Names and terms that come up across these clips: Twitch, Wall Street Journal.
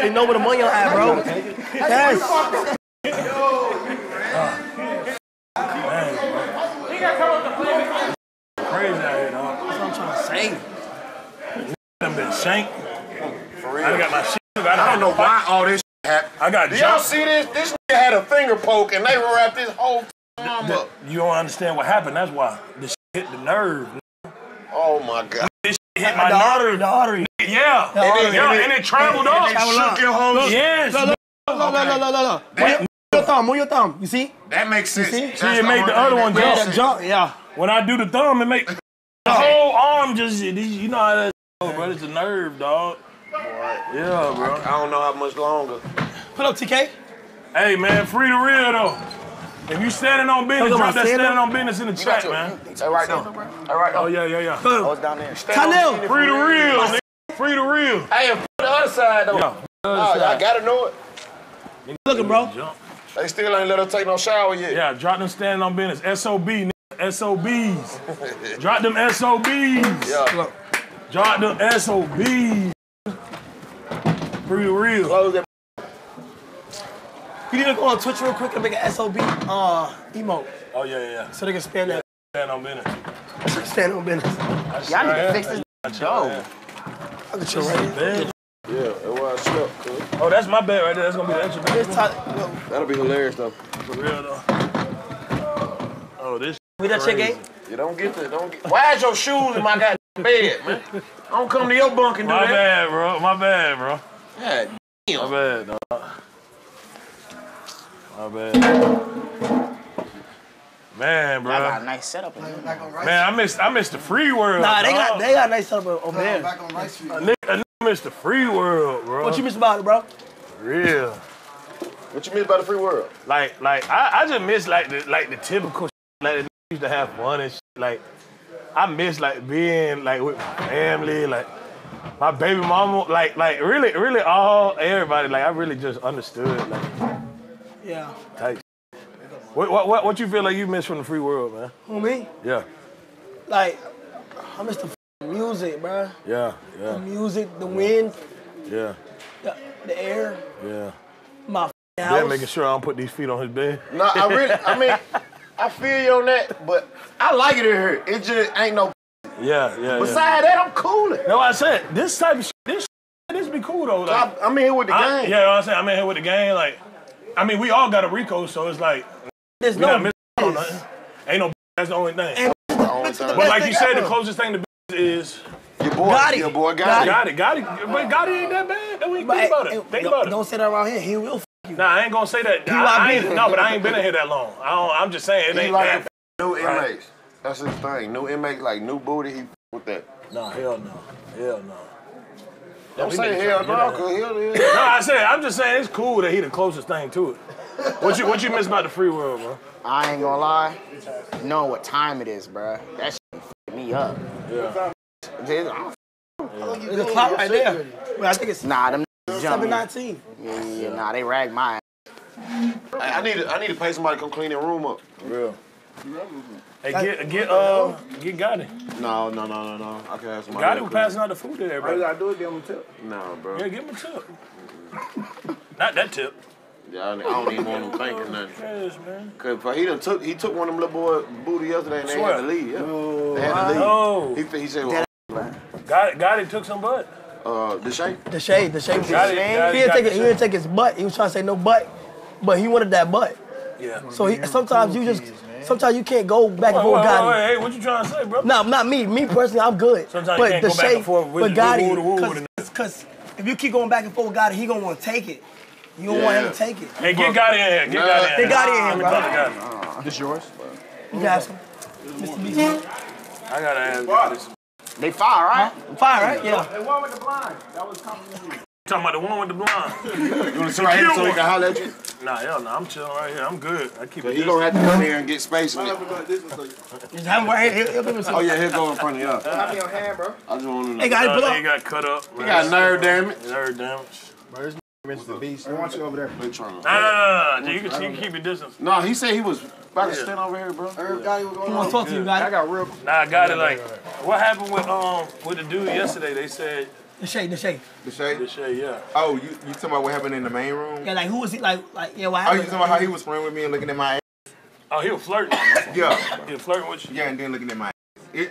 They know where the money on at, bro. Yes. Crazy out here, dog. That's what I'm trying to say. I've been shanked. For real. I got my shit. I don't know why all this happened. I got jumped. Y'all see this? This nigga had a finger poke and they wrapped this whole arm up. You don't understand what happened. That's why this shit hit the nerve. Oh my God. This shit hit my artery. Yeah. And it traveled up. It shook your whole shit. Yes. Move your thumb. Move your thumb. You see? That makes sense. See, it made the other one jump. Yeah. When I do the thumb, it makes the whole arm just, you know how that is, bro. It's a nerve, dog. Right. Yeah, bro. I don't know how much longer. Put up, TK. Hey, man, free the real, though. If you standing on business, drop that standing on business in the chat, man. Hey, right now. Hey, right now. Oh, yeah. I was down there. Tanel. Free the real, nigga. Free the real. Hey, put the other side, though. Yeah. No, I gotta know it. Look, bro. Jump. They still ain't let her take no shower yet. Yeah, drop them standing on business. SOB, nigga. SOBs. Drop them SOBs. Yeah. Drop them SOBs. Free the real. Close that. You need to go on Twitch real quick and make an SOB emote. Oh, yeah. So they can spend that. Stand on business. Stand on business. Y'all need to fix this show. I'll get you right there. Yeah, that's where I slept, cuz. Oh, that's my bed right there. That's going to be the extra bed. That'll be hilarious, though. For real, though. Oh, this. We done check eight? You don't get that. Why is your shoes in my goddamn bed, man? I don't come to your bunk and do that. My bad, bro. God damn. My bad. Man, bro. I got a nice setup in here. Man, I missed the free world. Nah, they got a nice setup over there. Back on Rice Street. I missed the free world, bro. What you miss about it, bro? Real. What you miss about the free world? Like I just miss like the typical shit, like the used to have fun and shit. Like, I miss like being like with my family, like my baby mama, like really everybody. Like I really just understood, like yeah. Type. What you feel like you miss from the free world, man? Who, me? Yeah. Like I miss the music, bro. Yeah. The music, the wind. Yeah. The air. Yeah. My house. Yeah, making sure I don't put these feet on his bed. No, I mean. I feel you on that, but I like it in here. It just ain't no. Yeah. Besides that, I'm coolin'. No, I said this type of shit, this be cool though. Like, I'm in here with the gang. Yeah, you know what I'm saying, I'm in here with the gang. Like, I mean, we all got a Rico, so it's like there's no missing on nothing. Ain't no. That's the only thing. But like you said, the closest thing to is your boy. Gotti. But Gotti ain't that bad. Think about it. Don't say that around here. He will. Nah, I ain't gonna say that. But I ain't been in here that long. I'm just saying it ain't like that. New inmates. That's his thing. New inmates, like new booty, he with that. Nah, hell no. Don't say hell no, cause hell no. I'm just saying it's cool that he the closest thing to it. What you miss about the free world, bro? I ain't gonna lie. Knowing what time it is, bro. That shit f***ed me up. Yeah. There's a clock right there. I think it's them. 7:19. Yeah. Nah, they ragged my ass. I need to pay somebody to come clean their room up. For real. Hey, get Gotti. No. I can have somebody. Gotti was passing out the food to everybody. All you gotta do is give him a tip. No, bro. Yeah, give him a tip. Not that tip. Yeah, I don't even want him thinking nothing. Yes, man. Cause he took one of them little boy booty yesterday and they had to leave. Yeah. Oh, they had to leave. Oh. He said, well, Gotti took some butt. The shade. He didn't take his butt. He was trying to say no butt, but he wanted that butt. Yeah. So sometimes you can't go back and forth with Gotti. Hey, what you trying to say, bro? No, not me. Me personally, I'm good. Sometimes you can't go back and forth with Gotti. Because if you keep going back and forth with Gotti, he gonna want to take it. You don't want him to take it. Hey, get Gotti in here. Get Gotti in here, bro. This yours? You got some. Mr. B. I gotta ask Gotti. They fire, right? Huh? Fire, right? Yeah. The one with the blind. That was coming to you. Talking about the one with the blind. You want to sit right here so we can holler at you? Nah, I'm chilling right here. I'm good. I keep it. You don't have to come here and get space with it. I'm right here. Oh, yeah, he'll go in front of y'all. I'll be on hand, bro. I just want to know. Hey, he got cut up. He got nerve damage. Nerve damage. Bro, this nigga the beast. I want you over there. Nah. You can keep your distance. No, he said he was about to stand over here, bro. Everybody was going on. I want to talk to you, guys. I got real. Nah, I got it. Like, what happened with the dude yesterday? They said The shade, yeah. Oh, you talking about what happened in the main room? Yeah, like who was he? Like yeah, what happened? Oh, you talking about how he was playing with me and looking at my ass? Oh, he was flirting. Yeah, he was flirting with you. Yeah, and then looking at my ass.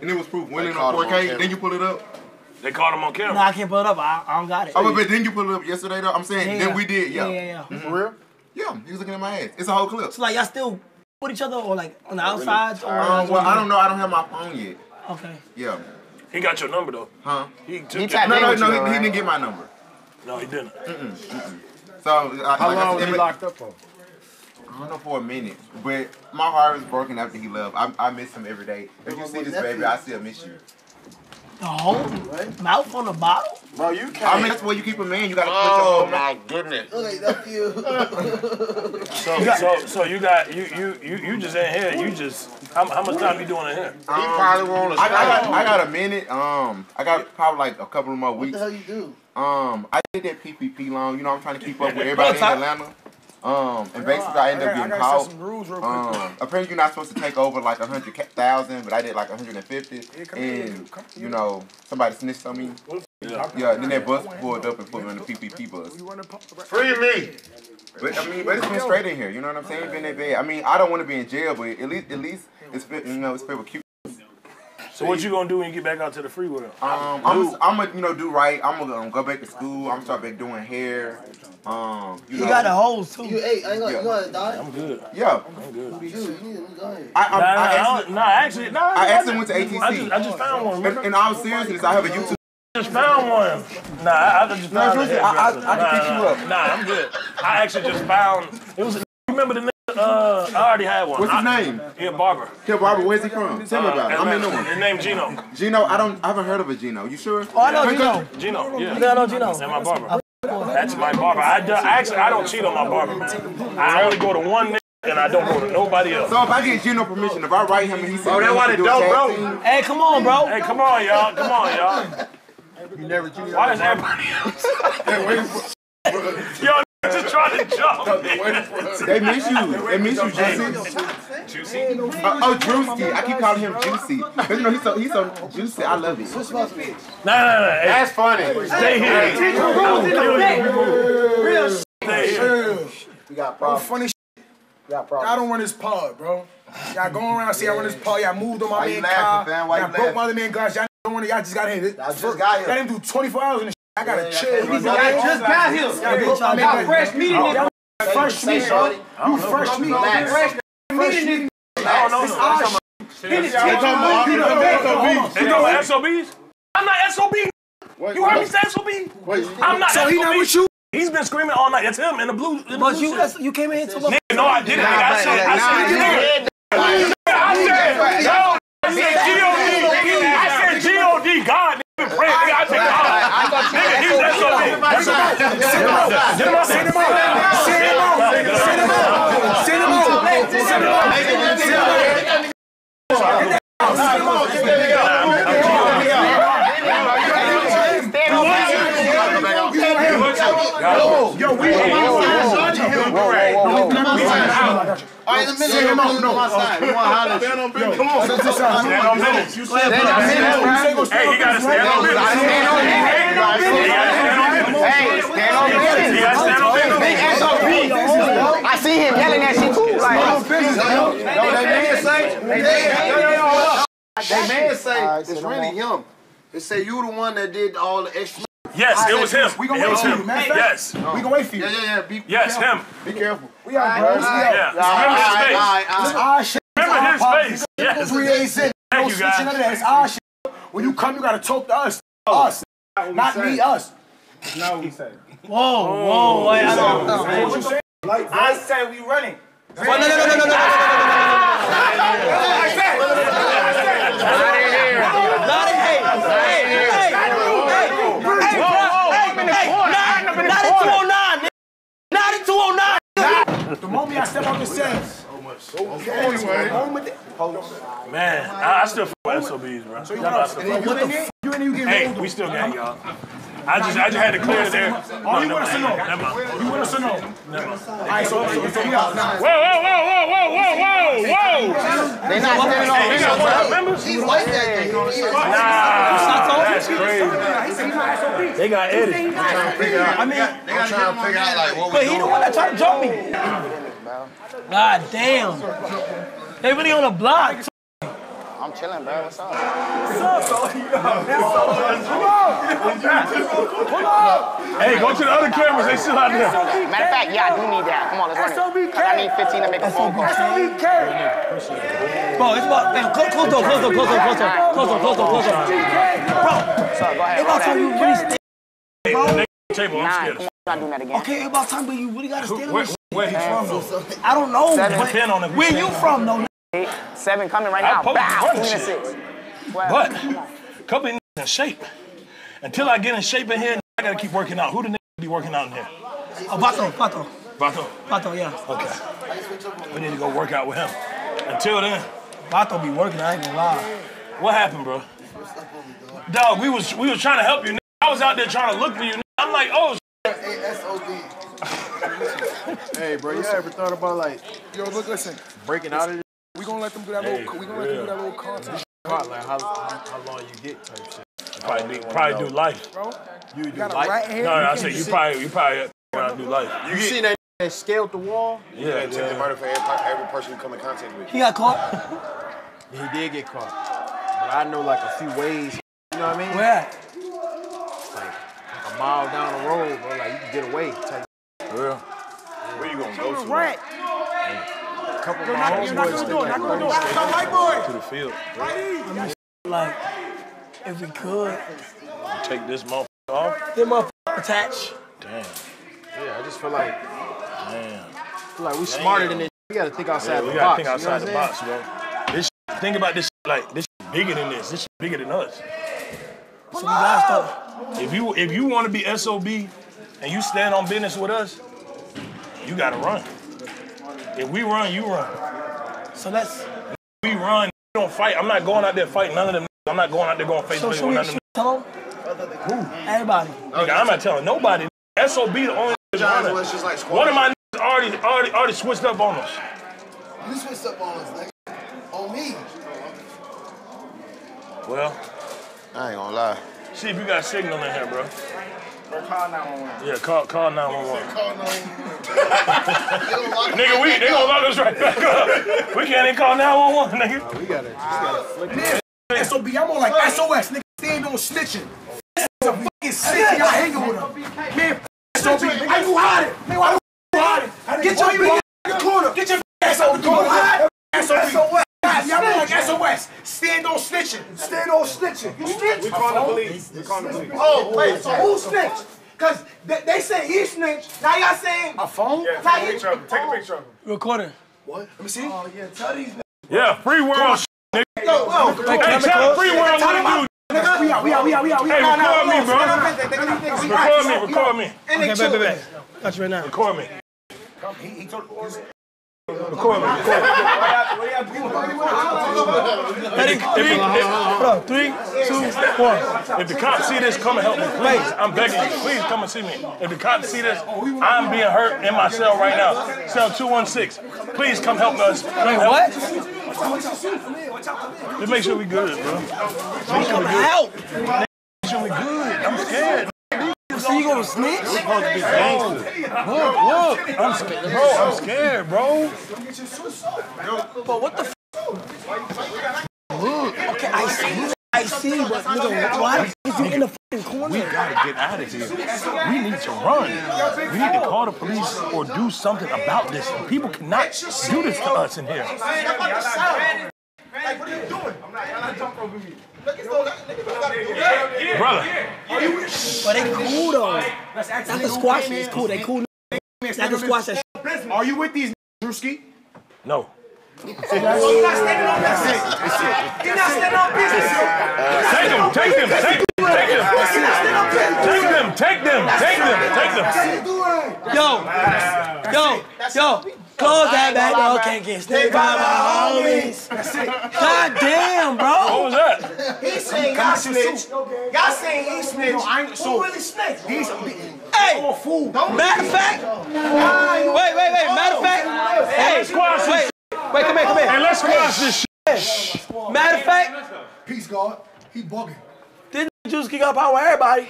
And it was proof. When it on 4K, then you pull it up. They caught him on camera. No, I can't pull it up. I don't got it. Oh, but then you pulled it up yesterday, though. I'm saying, yeah. Then we did, yeah. Yeah. Mm-hmm. For real? Yeah, he was looking at my ass. It's a whole clip. So, like, y'all still with each other or, like, on the outside? Really? Well, I don't know. I don't have my phone yet. Okay. Yeah. He got your number, though. Huh? No, he didn't get my number. No, he didn't. Mm-mm. So, how long was he locked up for? I don't know, for a minute, but my heart was broken after he left. I miss him every day. If you see this, baby, I still miss you. The whole mouth on the bottle? Bro, you can't. I mean, that's where you keep a man. You gotta put your mouth. Oh, my goodness. Look, that's you. So you just in here. You just, how much time you doing in here? He probably won't. I got a minute. I got probably like a couple of more weeks. What the hell you do? I did that PPP loan. You know, I'm trying to keep up with everybody in Atlanta. And basically I ended up getting caught. Some rules real quick. Apparently you're not supposed to take over like 100,000, but I did like 150. Yeah, and you know, somebody snitched on me. Yeah, and then that bus pulled up and put me on the PPP bus. Free me! But it's been straight in here. You know what I'm saying? Been that bad. I mean, I don't want to be in jail, but at least it's been, you know, it's been cute. So what you gonna do when you get back out to the free world? I'm gonna, you know, do right. I'm gonna go back to school. I'm start back doing hair. You got a hoes too. You ate? I ain't gonna, you gonna die? I'm good. Yeah, I'm good. What do you do? You need to go ahead. I actually went to ATC. I just found one. In all seriousness, I have a YouTube. I just found one. I can pick you up. Nah, I'm good. I actually just found. It was. Remember the. I already had one. What's his name? Yeah, Barber. Yeah, Barber. Where's he from? Tell me about it. I'm in the one. His name Gino. Gino, I haven't heard of a Gino. You sure? Oh, I know Gino. Gino, yeah. Yeah, I know Gino. That's my barber. That's my barber. I don't cheat on my barber, man. I only go to one nigga and I don't go to nobody else. So if I get Gino permission, if I write him and he says, "Oh, that's why they don't, bro." Hey, come on, bro. Hey, come on, y'all. Come on, y'all. You never cheat. Why is everybody else? Yo. Just trying to jump. They miss you. They miss you, Juicy. Oh, Druski. I keep calling him Juicy. You know, he's so juicy. I love it. No. That's funny. Stay here. Teach your rules in the back. Real shit. Stay here. We got problems. Funny shit. We got problems. I don't run this pod, bro. Y'all going around see I run this pod. Y'all moved on my man car. Y'all broke my other man glass. Y'all don't want it. Y'all just got here. I just got here. Y'all didn't do 24 hours in the I gotta chill. I just got here. Got fresh meat in it. Fresh meat, you fresh meat. Fresh meat. I don't know. They go SOBs? I'm not SOB. You heard me say SOB? I'm not SOB. So he not with you? He's been screaming all night. That's him in the blue. But you came in here to look. No, I didn't. I said G-O-D. God, nigga, pray. I said God. I see him yelling at you too. They say it's really him. They say you the one that did all the extra. Yes, it was him. We gonna wait for you. Yes, we gonna wait for you. Yeah. Yes, him. Be careful. We out, bro. Remember his face. Remember his face. Yes. We ain't sitting. Thank you guys. It's our shit. When you come, you gotta talk to us. Us, not me. Us. No, we say. Whoa! What you say? I say we running. No! Not at 209. The moment I step on the stage. Man, I still feel SOBs, bro. So you in here? Hey, we still gang, y'all. I just had to clear it there. Oh, you want us to know? You want us to know? All right, so we out. Whoa! They not standing on members. He's like that. That's crazy. They got edit. I'm trying to figure out. I mean, I'm trying to figure out like what we doing. But he the one that tried to jump me. God damn. They really on the block. I'm chilling, bro. What's up? Hey, go to the other cameras. They still out there. Matter of fact, yeah, I do need that. Come on, let's run it. I need 15 to make a phone call. Bro, it's about... Close up. Bro. Sorry, go ahead. It's about time you really stay. Nah, I'm not doing that again. Okay, it's about time, but you really got to stay on this shit. Where he from, though? I don't know. Where you from, though? 8, 7 coming right now. Bow, 26. But couple niggas in shape. Until I get in shape in here, I gotta keep working out. Who the niggas be working out in here? Oh, Bato, yeah. Okay. We need to go work out with him. Until then, Bato be working. I ain't gonna lie. What happened, bro? Dog, we was trying to help you. I was out there trying to look for you. I'm like, oh. ASOD. Hey, bro, you ever thought about like, yo, look, listen, breaking out of this? We gonna let them do that little. Hey, we gonna let them do that little content. Like how long you get type shit. Probably do life, bro. You do life. Right hand, no, I said you probably do life. You seen that that scaled the wall? Yeah, and took the murder for every person you come in contact with. He got caught. He did get caught, but I know like a few ways. You know what I mean? Where? Like a mile down the road, bro. Like you can get away. Type for real. Where you gonna go to? Right. You're not gonna do it. Not gonna do it. That's my white boy. To the field. Right. Like, if we could, you take this motherfucker off. This motherfucker attached. Damn. Yeah, I just feel like, damn. Feel like we smarter than this. We gotta think outside the box. We gotta think outside the box, bro. This shit, think about this. Shit, like, this shit bigger than this. This shit bigger than us. So we gotta stop. If you want to be SOB and you stand on business with us, you gotta run. If we run, you run. So that's... We run, you don't fight. I'm not going out there fighting none of them. I'm not going out there going face-to-face with none of them. Tell them? Who? Everybody. Nigga, I'm not telling nobody. SOB the only... One of my niggas already switched up on us. You switched up on us, nigga. On me. Well... I ain't gonna lie. See if you got signal in here, bro. Call 911. Yeah, call 911. Call 911. Nigga, they gonna lock us right back up. We can't even call 911, nigga. We gotta flick it. SOB, I'm on like SOS, nigga. Stand on snitching. This is a fucking snitch. Y'all hanging with him. Man, SOB, why you hiding? Man, why the fuck you hiding? Get your big ass corner. Get your ass over the corner. SOS. Y'all on like SOS. Stand on snitching. Stand on snitching. You snitch? We call the police. We call the police. Oh, wait, so who snitched? Because they say he snitched. Now y'all saying... A phone? Yeah, take a picture of him. Take a picture of him. Recording. What? Let me see. Oh, yeah, tell these niggas. Yeah, free world shit, nigga. Hey, tell free world what to do. Nigga, we out. Hey, record me, bro. Record me. Back. Got you right now. Record me. He told the... Record me. 3, 2, 1. If the cops see this, come and help me, please. I'm begging you. Please come and see me. If the cops see this, I'm being hurt in my cell right now. Cell 216. Please come help us. What? Just make sure we good, bro. Make sure we good. Make sure we good. I'm scared. So you gonna snitch? You're supposed to be gangster. Look. I'm scared, bro. But what the f? Look. Okay, I see, but nigga, why is you in the fucking corner? We gotta get out of here. We need to run. We need to call the police or do something about this. People cannot do this to us in here. Like, what are you doing? I'm not jumping over me. Look at those niggas. Brother. But they cool though. That's the squash is cool. They cool. That's the squash that shit. Are you with these Druski? No. So you're not standing on business. You're not standing on business. Take them. Yo. Close that back door, can't get snake by my homies. That's it. God damn, bro. What was that? He said y'all snitch. Y'all saying he snitch. Who really snitch? These are fool. Matter of fact. Wait. Matter of fact. Hey, squash this. Wait, come here. Hey, let's squash this shit. Matter of fact. Peace, God. He bugging. This Druski got power with everybody.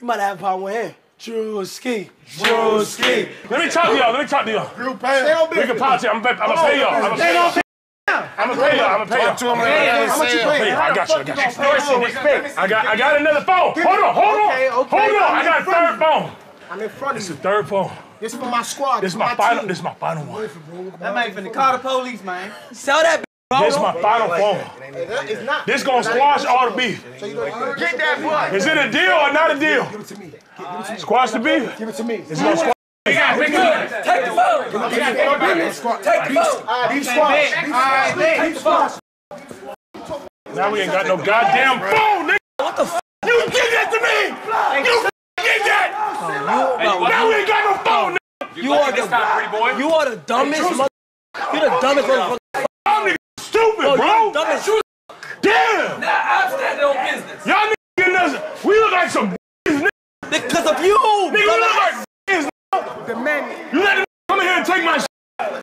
You might have power with him. Druski. Let me talk to y'all. We can pop to you. I'm gonna pay y'all. Talk to him later. How much you paying? I got you. I got another phone. Hold on. I got a third phone. I'm in front of you. This is the third phone. This is for my squad. This is my final one. That man finna call the police, man. Sell that. This is my final phone. This gonna squash all the beef. Get that boy. Is it a deal or not a deal? Give it to me. Squash the beef? Give it to me. It's gonna squash. Take the phone. Take the phone. Beef squash. Beef squash. Now we ain't got no goddamn phone, nigga. What the fuck? You give that to me. You get that. Now we ain't got no phone, nigga. You are the dumbest motherfucker. You're the dumbest motherfucker. Stupid, bro. Damn. Now I'm standing on business. Y'all niggas getting us. We look like some niggas. Because of you. Nigga, we look like niggas. You let them come in here and take my shit.